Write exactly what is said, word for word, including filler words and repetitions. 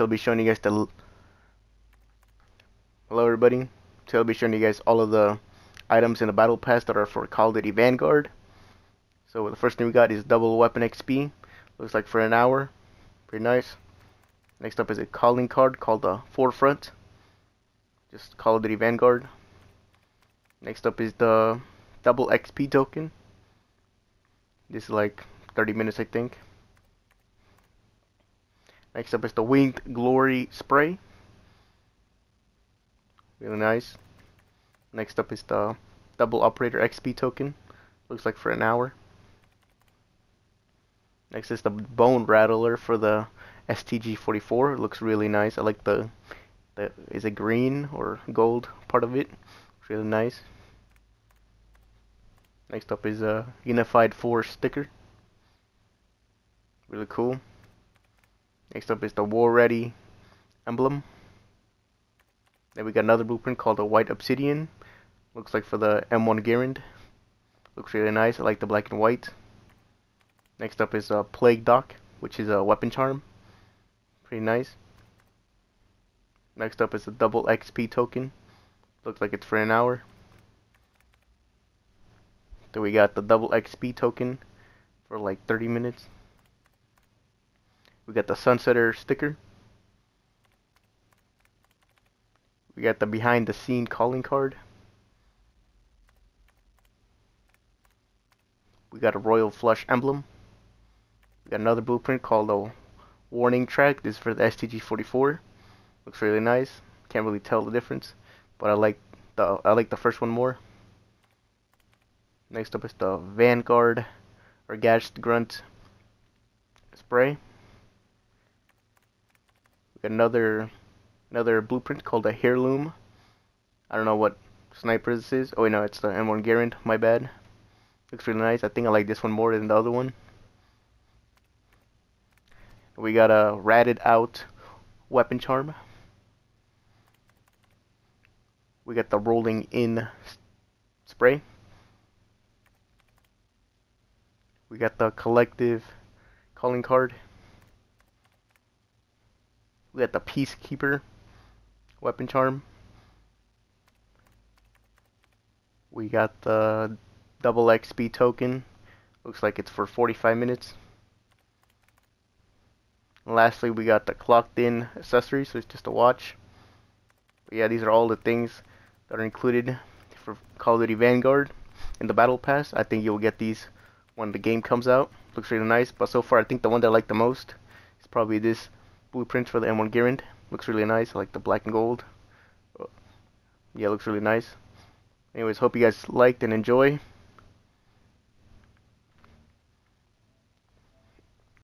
he'll be showing you guys the hello everybody so he'll be showing you guys all of the items in the battle pass that are for Call of Duty Vanguard. So the first thing we got is double weapon X P, looks like for an hour, pretty nice. Next up is a calling card called the Forefront, just Call of Duty Vanguard. Next up is the double X P token, this is like thirty minutes I think. Next up is the Winged Glory Spray, really nice. Next up is the double operator X P token, looks like for an hour. Next is the Bone Rattler for the S T G forty-four, it looks really nice. I like the, the is it green or gold part of it, it's really nice. Next up is a Unified Force sticker, really cool. Next up is the War Ready emblem. Then we got another blueprint called the White Obsidian, looks like for the M one Garand, looks really nice. I like the black and white. Next up is a plague dock, which is a weapon charm, pretty nice. Next up is a double X P token, looks like it's for an hour. Then we got the double X P token for like thirty minutes. We got the sunsetter sticker. We got the behind the scene calling card. We got a royal flush emblem. We got another blueprint called a warning track. This is for the S T G forty-four. Looks really nice. Can't really tell the difference, but I like the I like the first one more. Next up is the Vanguard or Gashed Grunt spray. We got another another blueprint called a heirloom. I don't know what sniper this is. Oh wait, no, it's the M one Garand. My bad. Looks really nice. I think I like this one more than the other one. We got a ratted out weapon charm. We got the rolling in spray. We got the collective calling card. We got the Peacekeeper weapon charm. We got the double X P token, looks like it's for forty-five minutes. And lastly we got the clocked in accessory, so it's just a watch. But yeah, these are all the things that are included for Call of Duty Vanguard in the battle pass. I think you'll get these when the game comes out. Looks really nice, but so far I think the one that I like the most is probably this blueprint for the M one Garand. Looks really nice. I like the black and gold. Yeah, looks really nice. Anyways, hope you guys liked and enjoy.